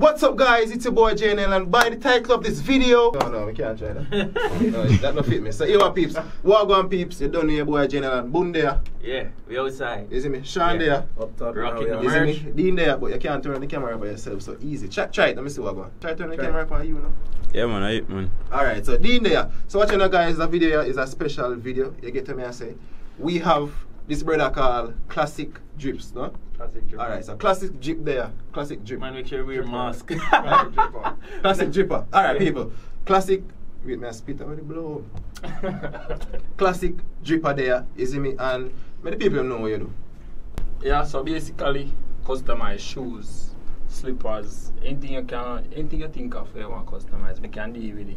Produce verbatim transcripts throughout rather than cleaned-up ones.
What's up, guys? It's your boy J N L, and by the title of this video, no, no, we can't try that. No, that don't fit me. So here are peeps, Wagwan peeps. You don't know your boy J N L and Boon there. Yeah, we outside. You see me? Sean yeah. there. Up top. Rocking the merch. You see me? Dean there, but you can't turn the camera by yourself. So easy. Try, try it. Let me see Wagwan. Try turn the try. camera by you now. Yeah, man. I hit, man. All right. So Dean there. So what you know, guys? The video is a special video. You get to me? I say we have this brother called Classic Drips, no? Classic Drip. Alright, so Classic Drip there. Classic Drip. Man, make your weird mask. Classic Dripper. Classic Dripper. Alright, yeah. people. Classic... Wait, my spit already blow. Classic Dripper there, you see me? And many people know what you do. Yeah, so basically, customize shoes, slippers, anything you can, anything you think of you want to customize, we can deal with it.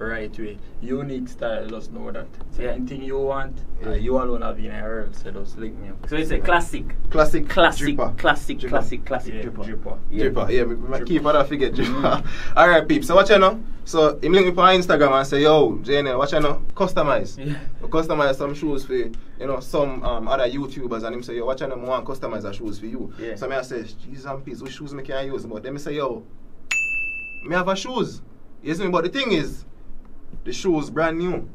Right way, unique style, just know that. So yeah. anything you want, yeah. uh, you alone have in a world, so just link me up. So it's a classic. Classic, classic, dripper. classic, dripper. classic, classic yeah. dripper. Dripper. Yeah, dripper. yeah. Dripper. yeah. Keep that figure, dripper. Mm. Alright, peeps, so watch you know. So, him link me on Instagram and say, yo, J N L, watch you know, customize. Yeah. Customize some shoes for, you know, some um, other YouTubers, and him say, yo, watch you know, I want to customize the shoes for you. Yeah. So I say, Jesus and peace, which shoes I can use? But then I say, yo, me have a shoes. You see me? But the thing is, the shoes brand new,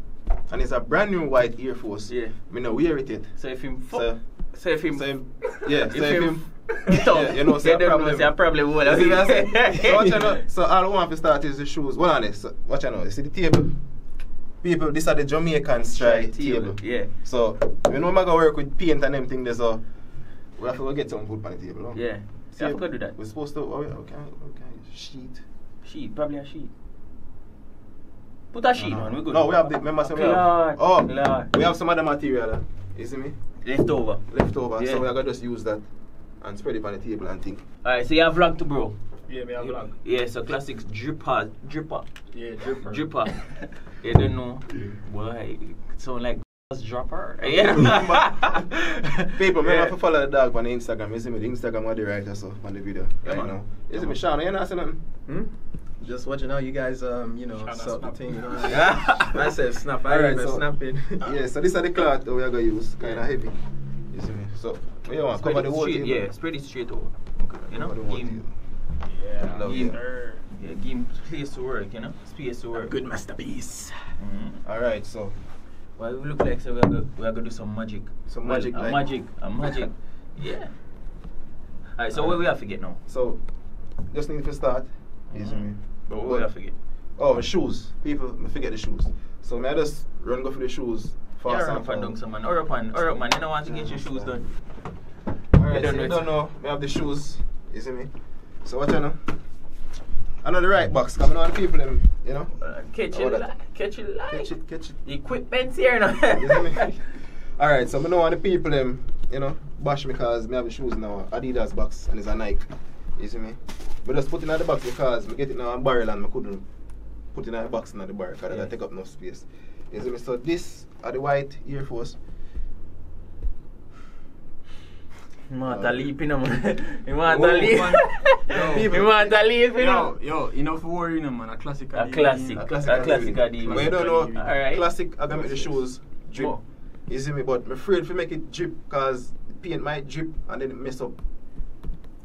and it's a brand new white Air Force. Yeah, me no wear it yet. So if him, so, so if him, so him yeah, if so if him, him so yeah, you know, so a problem. Know, problem would have been. So what you know? So all I want to start is the shoes. What are they? So what you know? You see the table, people. These are the Jamaican strike table. table. Yeah. So you know, I'm gonna work with paint and everything. There's a we have to go get some food on the table. No? Yeah, so I've got to do that. We're supposed to. Oh, okay, okay, sheet. Sheet, probably a sheet. Put a sheet uh -huh. on, we good. No, we have the, remember, so we have, oh, Lord. we have some other material, you see me? Left over. Left over, yeah. So we are going to just use that and spread it on the table and think. Alright, so you have vlog to bro? Yeah, we have vlog. Yeah, so Classic Dripper, Dripper. Yeah, Dripper. Dripper. You don't know why, it sound like dropper. Yeah. People, man, yeah. I have to follow the dog on the Instagram, you see me? The Instagram or the writer, so on the video right yeah, now. You see me, Sean, you not see nothing? Hmm? Just watching how you guys, um, you know, sort the thing. You know, I said snap, I remember right, so, snapping. Yeah, so these are the cloth that we are going to use, kind of heavy. You see me? So, we want to cover the whole thing. Yeah, spread it straight over. Okay. You know? Game. Yeah, Love game. Yeah. yeah, game space to work, you know? Space to work. A good masterpiece. Mm. Alright, so. Well, we look like so we are going to do some magic. Some well, magic, a like magic. A magic, a magic. Yeah. Alright, so All what right. we have to get now? So, just need to start. You see me? But what did I forget? Oh, shoes. People, I forget the shoes. So may I just run go for the shoes fast yeah, and fast. Down some man. Or up and or up man. You don't want to get your shoes done. Alright, so you don't know. We have the shoes. You see me? So what you know? I know the right box. Coming on the people, them, you know. Uh, catch, it li catch it light. Catch it, catch it. The equipment's here now. You see me? Alright, so I know on the people, them, you know, bash me because I have the shoes now. Adidas box and it's a Nike. You see me? But just put it in the box because I get it now in a barrel and I couldn't put it in the box in the barrel because yeah. that take up no space. You see me? So this are the white Air Force. Mata leap in them. Mata leap. Mata leap in them. Yo, enough worry in them, man. A classic. A classic. A classic. But you don't know. Alright. Classic. I can make the shoes drip. Oh. You see me? But I'm afraid if you make it drip because the paint might drip and then it mess up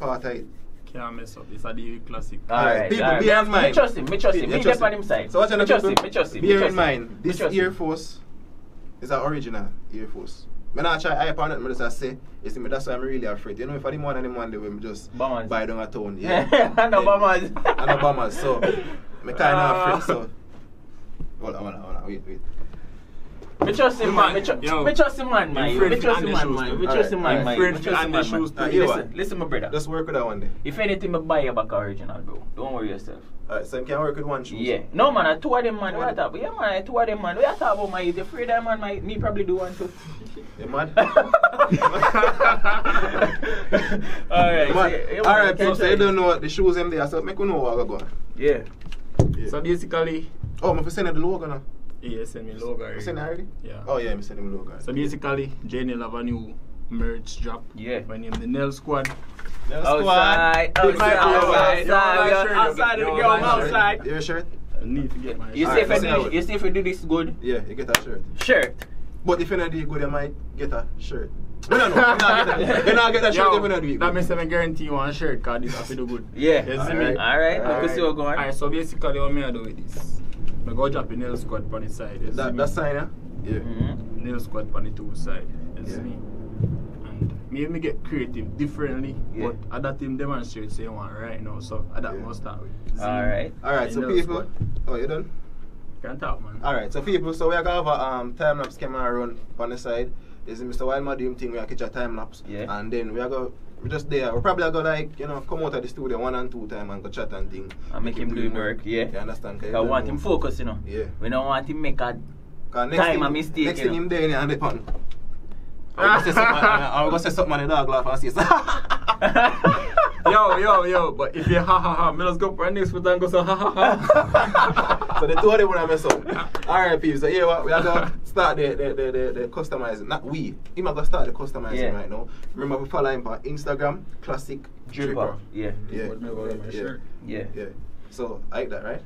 part of it. Can't mess up. It's a D U classic. Alright, people, right. bear in mind. Me trust him, me trust him. Me get on him side. So what you know, people? Him, bear him, in him. mind, this Air Force is an original Air Force. When I try hype on it, I just say, you see me, that's why I'm really afraid. You know, if I didn't want any money, we just bombers. buy down a town. Yeah, and the bombers. And the bombers, so I'm kind of afraid, so. Hold on, hold on, hold on, wait, wait. Me trust him, man. Me trust him, man. Me trust him, man. Me trust him, man. Me trust him, man. Listen, listen, my brother. Let's work with that one day. If anything, me buy you back original, bro. Don't worry yourself. Alright, so you can work with one shoe. Yeah. No, man. I two of them, man. What yeah. yeah, man. I two of them, man. What you talk about, man? You afraid that man? My, me probably do one too. You mad? Alright. Alright, people. So you don't know what the shoes them there. So make you know what I go on. Yeah. So basically. Oh, I'm sending the logo now. Yeah, send me logo already. Send already? Yeah. Oh yeah, I'm sending me logo already. So basically, J N L have a new merch drop. Yeah. My name is the Nel Squad. Nel Squad. Outside. Outside. Outside. Outside. Outside of the girl. Outside. Your shirt? I need to get my shirt. You see, right, if, you see if you do this good? Yeah, you get a shirt. Shirt. But if you don't do it good, you might get a shirt. No, no, no. You're not get that shirt every other week. That means I guarantee you one shirt because this has to do good. Yeah. You see me? Alright, let's see what's going on. Alright, so basically what I do with this, I go drop the Nel Squad on the side. That, that side, huh? Yeah. Mm-hmm. Nel Squad on the two side. You see yeah. me? Maybe me get creative differently, yeah. but other team demonstrates they want right now, so that yeah. must start with. Alright. Alright, so people, oh, you done? Can't talk, man. Alright, so people, so we are going to have a um, time lapse camera run on the side. Is Mister Wildman doing thing, we are catch a time lapse, yeah. and then we are going to just there. We probably are going to, like, you know, come out of the studio one and two time and go chat and thing. And make, make him, him do work, yeah. You understand? I want him focus, you know. Yeah. We don't want him make a time thing, a mistake. Next you thing know. Him there and the pan. I'm going to say something on the dog laugh and say something. Yo, yo, yo, but if you ha ha ha, me just go for the next foot and go so ha ha ha. So the two of them want to mess up. Alright, people, so yeah, well, we are going to start the, the, the, the, the customizing. Not we, we're going to start the customizing yeah. right now. Remember, we follow him on Instagram, Classic Dripper. Yeah. Yeah. Yeah. Yeah. yeah. yeah. So, I like that, right?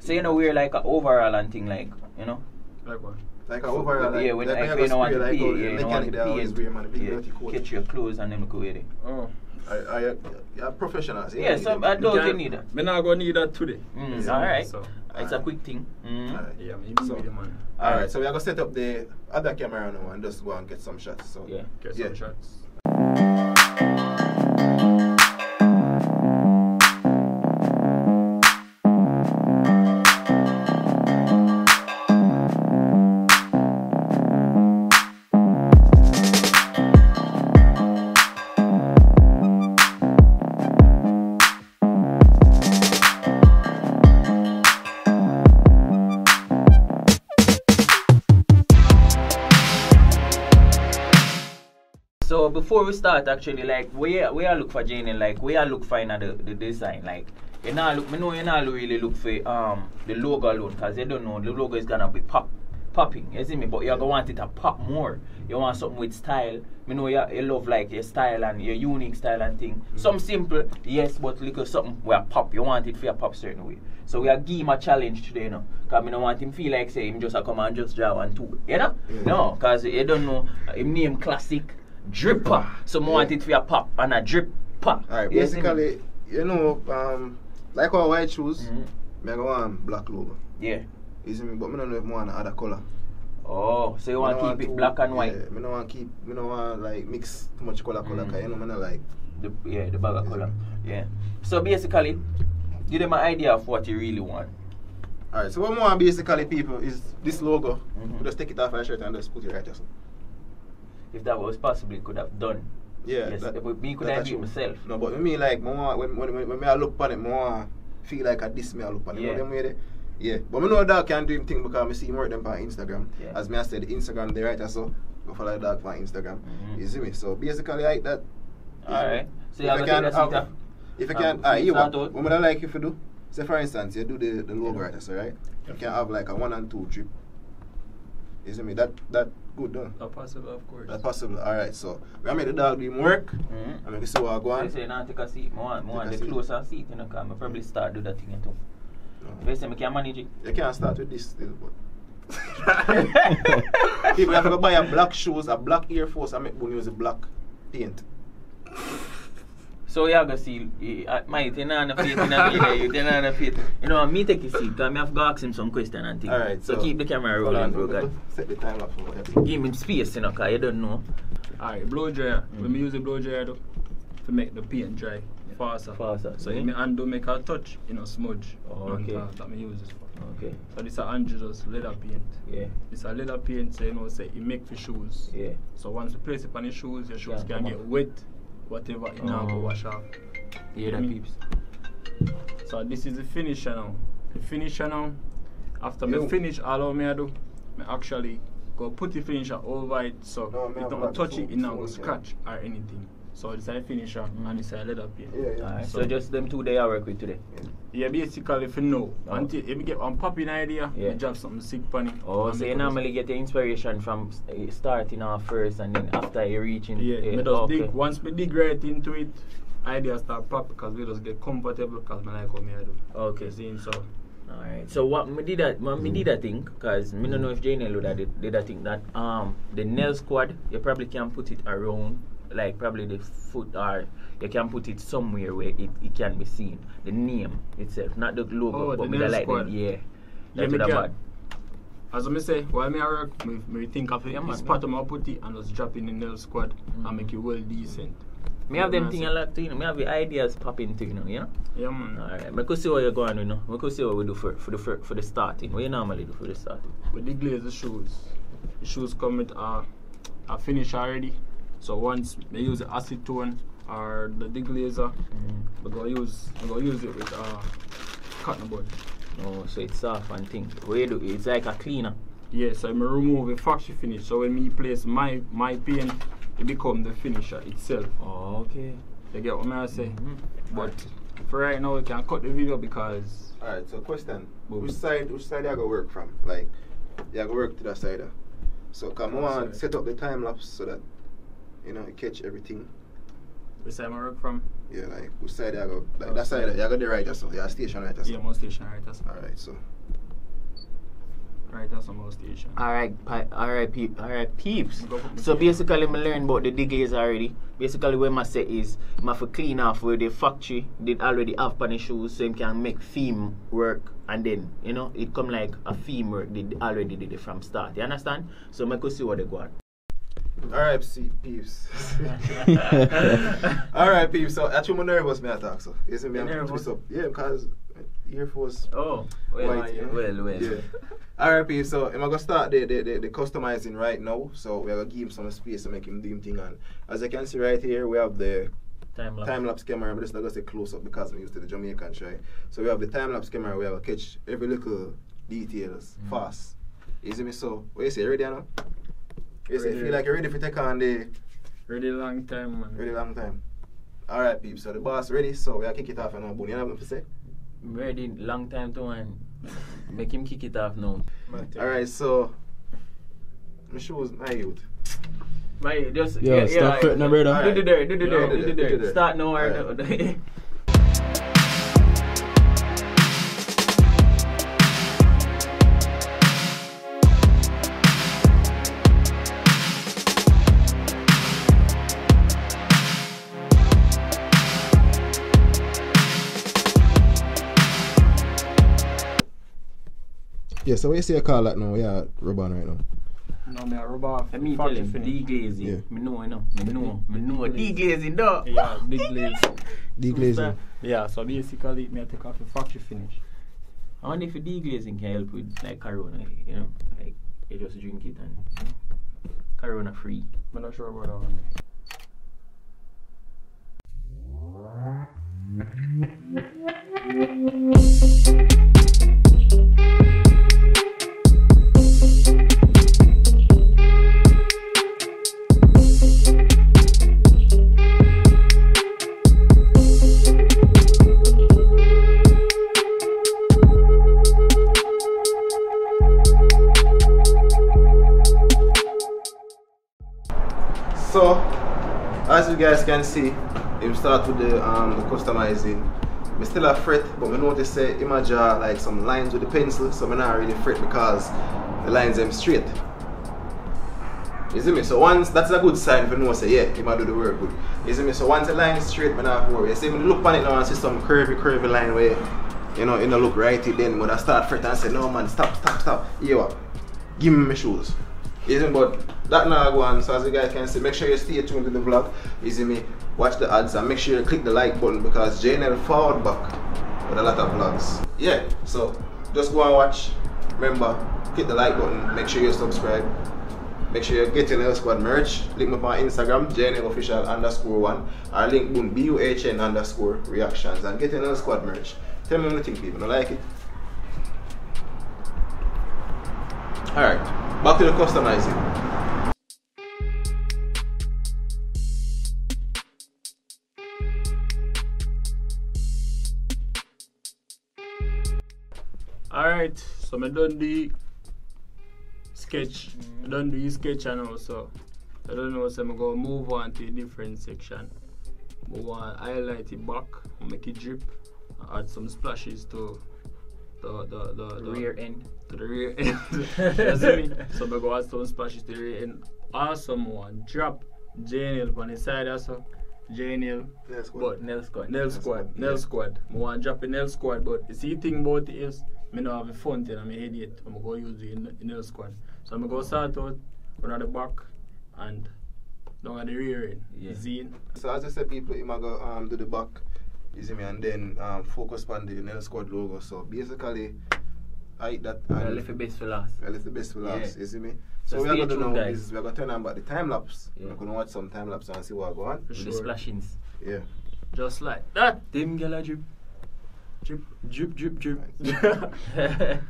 So, you know, we're like an overall and thing, like, you know? Like what? Like an so overall, like, yeah, when like I, you know, want to pee, yeah, you know, want to pee, yeah, catch your clothes and then look away there. Oh. Are you professionals? Yeah, yeah, so I don't think need that. I'm not going to need that today. Mm, yeah. Alright, so, it's all a quick thing. Mm. Alright, yeah, so, all right, so we are going to set up the other camera now and just go and get some shots. So yeah, get yeah. some shots. So before we start, actually, like, we are, we are look for Jane, like, we are look for the, the design, like, you know, look, me know you not really look for um the logo alone, because you don't know, the logo is gonna be pop, popping, you see me, but you're gonna want it to pop more, you want something with style, me know you, you love, like, your style and your unique style and thing, mm-hmm. Some simple, yes, but look something where pop, you want it for your pop certain way, so we are give him a challenge today, you know, because I don't want him feel like, say, him just a come and just draw and two, you know, mm-hmm. no, because you don't know, him name Classic Dripper, so yeah. I want it for a pop and a dripper. Alright, basically, you know, um, like our white shoes, mm -hmm. I want black logo. Yeah. You see me, but I don't know if I want another color. Oh, so you want to keep it too, black and white? Yeah, I don't want to keep, I don't want to like mix too much color, color, because mm -hmm. you know, I don't like. The, yeah, the bag of color. Yeah. So basically, give them an idea of what you really want. Alright, so what I want basically, people, is this logo. Mm -hmm. We just take it off our shirt and just put it right there. If that was possible, it could have done. Yeah. Yes, that, me could have do it myself. No, but me like more when when when, when I look on it, more feel like at this me I look on it. Yeah. You know them way yeah. But me know that can do him thing because I see more of them on Instagram. Yeah. As me I said, Instagram the writer so go follow that on Instagram. Mm-hmm. You see me? So basically like that. Alright. So you have can have, if you can, ah, you what would I like if you do? Say for instance, you do the the logo writer, so right? You can have like a one and two drip. You see me? That that. Good, huh? That's possible, of course. That's possible, alright. So, we are make the dog do him work. Mm-hmm. I make you see what I go on. So you say, now take a seat. I want, I want the seat. Closer seat, you know, because I probably start do that thing too. No. You say, I can't manage it. You can't start with this still, but. People have to buy a black shoes, a black Air Force, and make Bunny use a black paint. So, you have to see, mate, you don't have faith in me, you don't have faith. You know, me take a seat, because I have to ask him some questions and things. Alright, so, so keep the camera rolling, bro, guys. Set the time up for him. Give him space, you know, because you don't know. Alright, blow dryer. Mm. When we use the blow dryer, though, to make the paint dry faster. Faster. So, mm-hmm. hand don't make a touch, you know, smudge. Oh, okay. That we use this for. Okay. So, this is Angelus leather paint. Yeah. It's a leather paint, so, you know, say, so it make the shoes. Yeah. So, once you place it on the shoes, your shoes yeah, can get wet. Whatever you now go wash off. Yeah, that peeps. So this is the finish now. The finish now. After you me finish all of me I do, me actually go put the finisher over it so no, it don't touch it, it not go scratch yeah. or anything. So it's a finisher mm. and it's a leather paint. Yeah, yeah. Right. So, so just them two they I work with today. Yeah, yeah basically for now. Oh. Until if you get one popping idea, yeah. you drop something sick funny. Oh, so you normally get the inspiration from uh, starting off first and then after you reaching. Yeah, uh, me just okay. dig, once we dig right into it, ideas start pop because we just get comfortable because I like what I do. Okay. So Alright, so what me did that, me did that thing, because I don't know if JNel would have did, did that thing, that um, the Nel Squad, you probably can put it around, like probably the foot, or you can put it somewhere where it, it can be seen. The name itself, not the logo, oh, but the like the, yeah, that's yeah, what as I say, while I work, me, me think of it, yeah, it's part of my putty and just drop in the Nel Squad mm. and make it well decent. Me have them thing a lot too, you know. Me have the ideas popping too, you know. Yeah. Yeah, man. Alright. Me could see what you're going, you know. Me could see what we do for for the for, for the starting. What you normally do for the starting? With the glaze, the shoes. The shoes come with a a finish already. So once we use the acetone or the deglazer, mm-hmm. we go use we go use it with a uh, cotton bud. Oh, so it's soft and thing. What you do? It's like a cleaner. Yeah. So I remove the factory finish. So when me place my my paint, it become the finisher itself. Oh, okay. You get what I say? Mm-hmm. But right. for right now, we can cut the video because. Alright, so question. Boom. Which side Which side you going to work from? Like, you going to work to that side. Uh. So come oh, on, sorry. set up the time lapse so that, you know, you catch everything. Which side I work from? Yeah, like, which side you go, like, oh, that side, you go the right or so. Yeah, station right or so. Yeah, more station right or so. Alright, so. Right, that's on my station. Alright, alright, peep, alright, peeps. So basically, I learned about the deglaze already. Basically, what I say is, I have to clean off where the factory did already have pan shoes, so I can make theme work, and then, you know, it come like a theme work they already did it from start. You understand? So I could see what they got. Alright, peeps. Alright, peeps. So actually, I'm nervous, man. So isn't me? I'm twist up. Yeah, because Air Force. Oh, well, white, yeah. You know? well, well. Yeah. Alright, people, so I'm going to start the, the, the, the customizing right now. So we're going to give him some space to make him do him thing. And as you can see right here, we have the time-lapse time lapse camera. I'm just not going to say close-up because I'm used to the Jamaican try. So we have the time-lapse camera where we catch every little details mm. fast. Easy me? So, what you say, ready now? You say, feel like you're ready for take on the... Ready long time, man. Ready long time. Alright, people, so the boss ready. So we're going to kick it off and I'm going to say? Ready long time to one. Make him kick it off now. Alright, so my shoes, my youth. My youth, just yeah, yeah, stop fretting yeah, right. right. Do the dirt, do the dirt, do the dirt. Start now or right. Yeah, so what you say you call that now? Yeah, rub on right now. No, me a rub off. I mean, tell him deglazing. Yeah. Me know, you know. Me know, me know. Deglazing, dog. Yeah, deglazing. Deglazing. Yeah, so basically, me take off the factory finish. I wonder if the deglazing can help with like Corona, you know, like you just drink it and you know, Corona free. I'm not sure about that one. So, as you guys can see, we start with the, um, the customizing. I still have fret, but I notice say I draw like some lines with the pencil, so I'm not really fret because the lines them straight. You see me? So once, that's a good sign for no say, yeah, I might do the work good. You see me? So once the line is straight, I don't have to worry. You see me? Look on it now and see some curvy, curvy line where, you know, you don't look righty then, when I start fret and say, no man, stop, stop, stop. You know, give me my shoes. You see me? But that now go on, so as you guys can see, make sure you stay tuned to the vlog. You see me? Watch the ads and make sure you click the like button because JNel forward back with a lot of vlogs. Yeah, so just go and watch. Remember, click the like button, make sure you subscribe. Make sure you get your Nel Squad merch. Link me up on Instagram, JnelOfficial_1, or link boom B U H N underscore reactions and get your Nel Squad merch. Tell me what you think, people, I like it. Alright, back to the customizing. Alright, so I done the sketch. Mm. I done the sketch and also I don't know, so I'm going to move on to a different section. I want to highlight it back, make it drip, add some splashes to the the the, the rear end. To the rear end. You see me? So I go stone splash to the rear end. Or someone drop JNel on the side also. JNel. Nel Squad. But Nel Squad. Nel Squad. Nel Squad. I want to drop a Nel Squad, but the see thing about it is I don't have a font and I'm an idiot. I'm going to use the Nel Squad. So I'm going to start out, run at the back and down at the rear end. Yeah. See? So as I said, people, I'm going to um, do the back, you see me, and then um, focus on the Nel Squad logo. So basically, I eat that. I left the best for last. I left the best for last, yeah. You see me? So, so we are going to know guys. This. We are going to turn on about the time lapse. Yeah. We're going to watch some time lapse and see what going on. Sure. The splashings. Yeah. Just like that. Them gala drip. Drip, drip, drip, drip. Nice.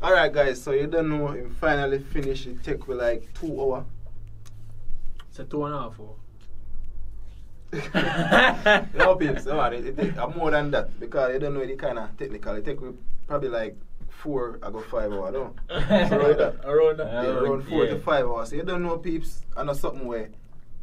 Alright guys, so you don't know him finally finished. It take me like two hours. It's a two and a half hour. No peeps, no man, it, it take uh, more than that because you don't know the kind of technical. It take me probably like four, I go five hours, no? Around that. Around that. Yeah, around, around four yeah. to five hours. So you don't know peeps, I know something where,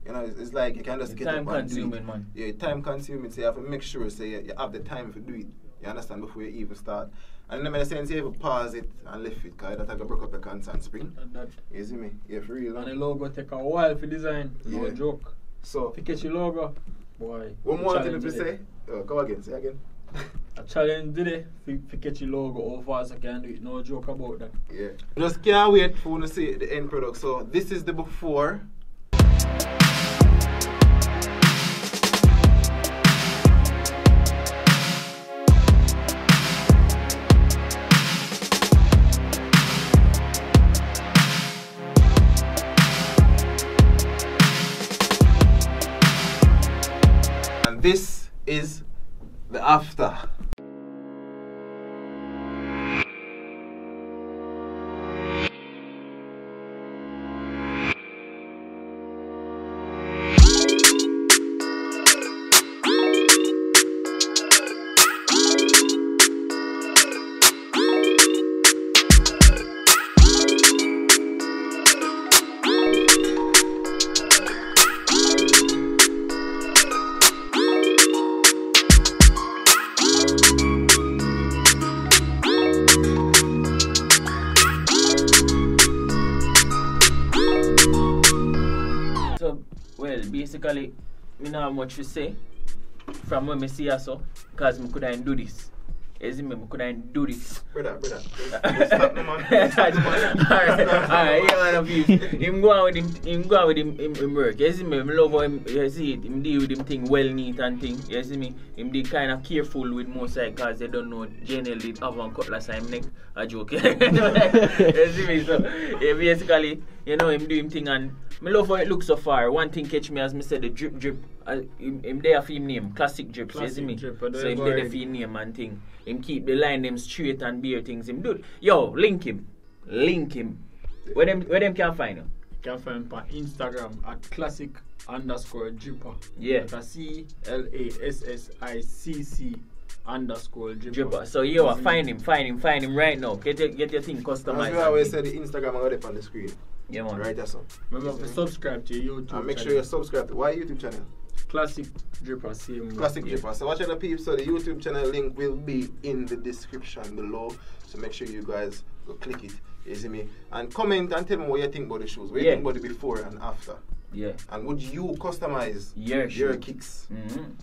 you know, it's, it's like you can just the get time up and consuming, do it. Man. Yeah, time consuming, so you have to make sure so you, you have the time to do it. You understand before you even start. And then the sense you ever pause it and left it, because that's like a broke up the constant spring. That. You see me? Yeah, for real. And the logo take a while for design. Yeah. No joke. So if you catch your logo, boy. One more thing to say. Oh, go again, say again. A challenge today. If you catch your logo over as I can do it. No joke about that. Yeah. Just can't wait for you to see the end product. So this is the before. This is the after. Basically, we don't have much to say from when I see her so, because I couldn't do this. You see me, I couldn't do this. Brother, brother, stop the man. Stop the man. Alright, alright, yeah man of you. Him go on with him, him go on with him, him, him work. You see me, I love how him, you see it, him deal with him thing well neat and thing. You see me, him be kind of careful with most side because they don't know JnelOfficial did have one cut last time neck. A joke. You see me, so yeah, basically, you know, him do him thing and I love how it looks so far. One thing catch me as me said the drip drip. Uh, him, him there for him name, Classic Drips, Classic you see me? Drip, so him there for him name and thing. Him keep the line them straight and bare things him do. Yo, link him. Link him. Where them where them can find him? You can find him on Instagram at classic underscore dripper. Yeah. That's C L A S S I C C underscore dripper. Dripper. So you are find him, find him, find him right now. Get your, get your thing customized. As we always say the Instagram already on the screen. Yeah, man. Right, that's all. Remember, if you subscribe to your YouTube channel. And make sure you're subscribed. To what YouTube channel? Classic Drips. Classic Drips. So watch out, people. So the YouTube channel link will be in the description below. So make sure you guys go click it. You see me? And comment and tell me what you think about the shoes. What you yeah. think about the before and after. Yeah. And would you customize yeah, your shoes. Kicks? Mm-hmm.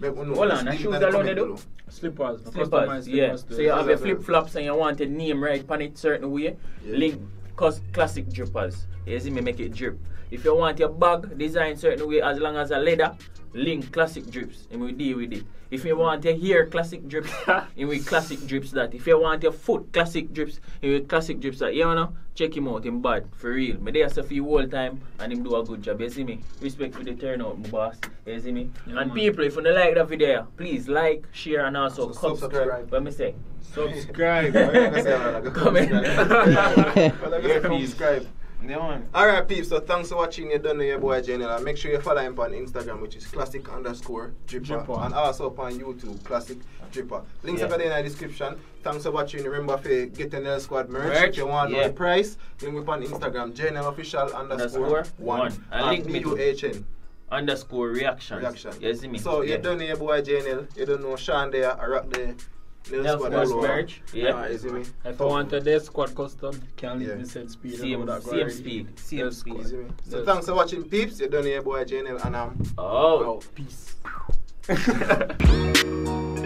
Hold no, on, and shoes alone they do? Slippers. Slippers, yeah. Slippers, so you have your flip-flops and you want a name right pan it certain way. Yeah. Link cause classic drippers. You see me? Make it drip. If you want your bag designed certain way as long as a leather, link classic drips and we deal with it. If you want your hair classic drips, and we classic drips that. If you want your foot classic drips, and we classic drips that. You know, check him out, him bad, for real. Me there for you all time and him do a good job, you see me? Respect for the turnout, my boss, you see me? Yeah, and man. People, if you don't like that video, please like, share and also so subscribe. What me say? Subscribe. Comment. Subscribe. Yeah, alright peeps, so thanks for watching. You done with your boy J Nel, and make sure you follow him on Instagram, which is classic underscore dripper, dripper. And also up on YouTube, classic dripper. Links yeah. are in the description. Thanks for watching. Remember if you get the Nel Squad merch, merch. If you want yeah. the price, link me on Instagram, JnelOfficial underscore one, one. And, and link B U H N underscore reactions. Reaction. You see me? So yeah. you done with your boy J Nel, you don't know Sean there, I rock there. Nel Squad merch. Yeah. Nah, easy me. If I wanted this squad custom, can leave yeah. the same speed. Same, that same speed. Same speed. Easy me. So thanks for watching, peeps. You're done here, boy J Nel, and I'm. Oh. Out. Peace.